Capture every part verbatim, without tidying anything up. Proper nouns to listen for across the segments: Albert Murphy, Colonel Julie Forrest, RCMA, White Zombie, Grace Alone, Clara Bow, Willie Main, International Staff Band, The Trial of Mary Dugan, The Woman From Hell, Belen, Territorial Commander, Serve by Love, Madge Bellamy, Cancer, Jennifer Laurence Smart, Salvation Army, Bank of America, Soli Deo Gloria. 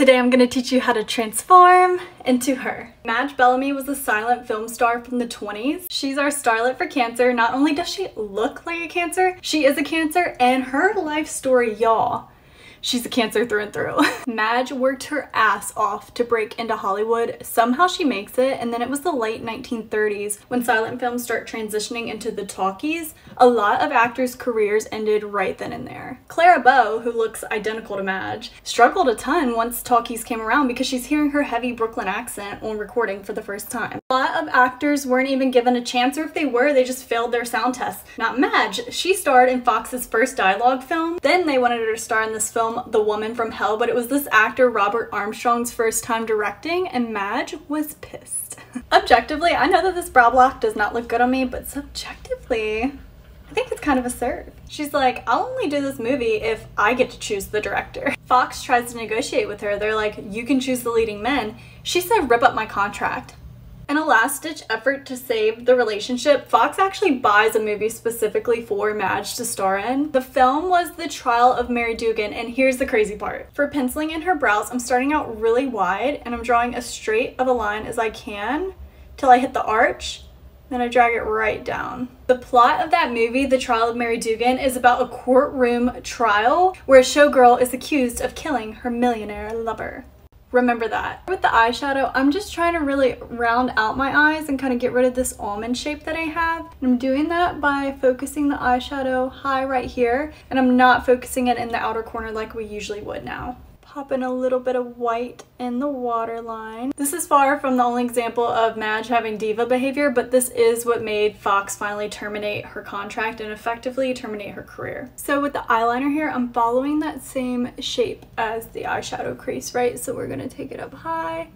Today I'm going to teach you how to transform into her. Madge Bellamy was a silent film star from the twenties. She's our starlet for Cancer. Not only does she look like a Cancer, she is a Cancer, and her life story, y'all, she's a Cancer through and through. Madge worked her ass off to break into Hollywood. Somehow she makes it, and then it was the late nineteen thirties when silent films start transitioning into the talkies. A lot of actors' careers ended right then and there. Clara Bow, who looks identical to Madge, struggled a ton once talkies came around because she's hearing her heavy Brooklyn accent on recording for the first time. A lot of actors weren't even given a chance, or if they were, they just failed their sound tests. Not Madge. She starred in Fox's first dialogue film. Then they wanted her to star in this film, The Woman From Hell, but it was this actor Robert Armstrong's first time directing, and Madge was pissed. Objectively, I know that this brow block does not look good on me, but subjectively, I think it's kind of a serve. She's like, I'll only do this movie if I get to choose the director. Fox tries to negotiate with her. They're like, you can choose the leading men. She said, rip up my contract. In a last-ditch effort to save the relationship, Fox actually buys a movie specifically for Madge to star in. The film was The Trial of Mary Dugan, and here's the crazy part. For penciling in her brows, I'm starting out really wide, and I'm drawing as straight of a line as I can till I hit the arch, then I drag it right down. The plot of that movie, The Trial of Mary Dugan, is about a courtroom trial where a showgirl is accused of killing her millionaire lover. Remember that. With the eyeshadow, I'm just trying to really round out my eyes and kind of get rid of this almond shape that I have. And I'm doing that by focusing the eyeshadow high right here, and I'm not focusing it in the outer corner like we usually would now. Pop in a little bit of white in the waterline. This is far from the only example of Madge having diva behavior, but this is what made Fox finally terminate her contract and effectively terminate her career. So with the eyeliner here, I'm following that same shape as the eyeshadow crease, right? So we're gonna take it up high,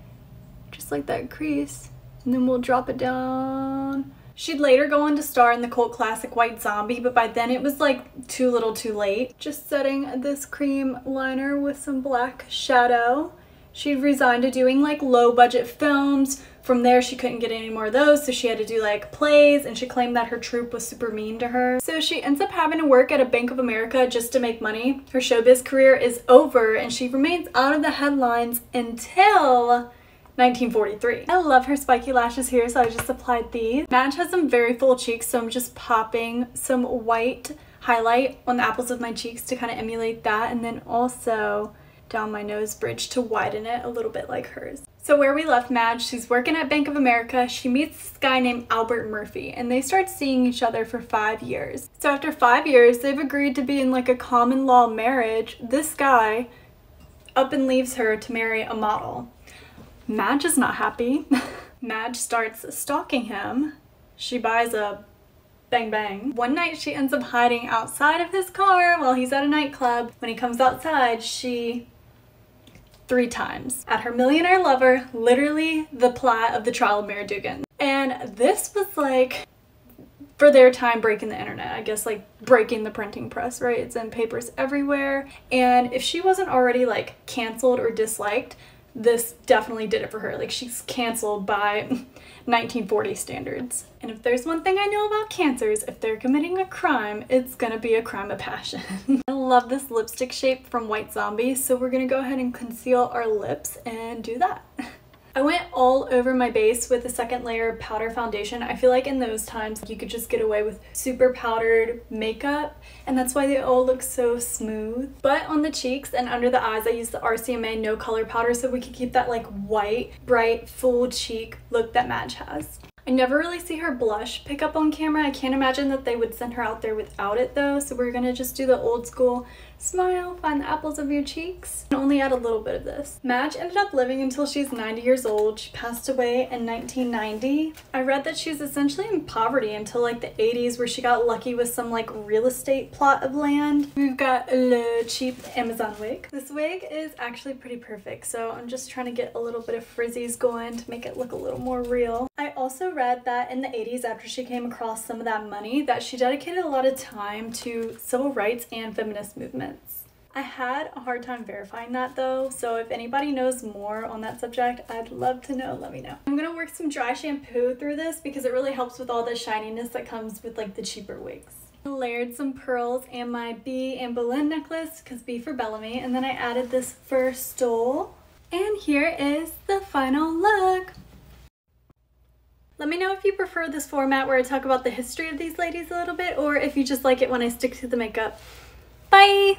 just like that crease, and then we'll drop it down. She'd later go on to star in the cult classic White Zombie, but by then it was like too little too late. Just setting this cream liner with some black shadow. She'd resigned to doing like low budget films. From there, she couldn't get any more of those, so she had to do like plays, and she claimed that her troupe was super mean to her. So she ends up having to work at a Bank of America just to make money. Her showbiz career is over, and she remains out of the headlines until nineteen forty-three. I love her spiky lashes here, so I just applied these. Madge has some very full cheeks, so I'm just popping some white highlight on the apples of my cheeks to kind of emulate that, and then also down my nose bridge to widen it a little bit like hers. So where we left Madge, she's working at Bank of America. She meets this guy named Albert Murphy, and they start seeing each other for five years. So after five years, they've agreed to be in like a common law marriage. This guy up and leaves her to marry a model. Madge is not happy. Madge starts stalking him. She buys a bang bang. One night she ends up hiding outside of his car while he's at a nightclub. When he comes outside, she three times at her millionaire lover, literally the plot of The Trial of Mary Dugan. And this was like, for their time, breaking the internet, I guess, like breaking the printing press, right? It's in papers everywhere. And if she wasn't already like canceled or disliked, this definitely did it for her. Like, she's canceled by nineteen forty standards. And if there's one thing I know about Cancers, if they're committing a crime, it's gonna be a crime of passion. I love this lipstick shape from White Zombie, so we're gonna go ahead and conceal our lips and do that. I went all over my base with a second layer of powder foundation. I feel like in those times you could just get away with super powdered makeup, and that's why they all look so smooth. But on the cheeks and under the eyes, I used the R C M A no color powder so we could keep that like white, bright, full cheek look that Madge has. I never really see her blush pick up on camera. I can't imagine that they would send her out there without it though, so we're gonna just do the old school smile, find the apples of your cheeks, and only add a little bit of this. Madge ended up living until she's ninety years old. She passed away in nineteen ninety. I read that she was essentially in poverty until like the eighties, where she got lucky with some like real estate plot of land. We've got a cheap Amazon wig. This wig is actually pretty perfect, so I'm just trying to get a little bit of frizzies going to make it look a little more real. I also read that in the eighties, after she came across some of that money, that she dedicated a lot of time to civil rights and feminist movements. I had a hard time verifying that though, so if anybody knows more on that subject, I'd love to know. Let me know. I'm gonna work some dry shampoo through this because it really helps with all the shininess that comes with like the cheaper wigs. I layered some pearls and my B and Belen necklace, because B for Bellamy, and then I added this fur stole. And here is the final look. Let me know if you prefer this format where I talk about the history of these ladies a little bit, or if you just like it when I stick to the makeup. Bye!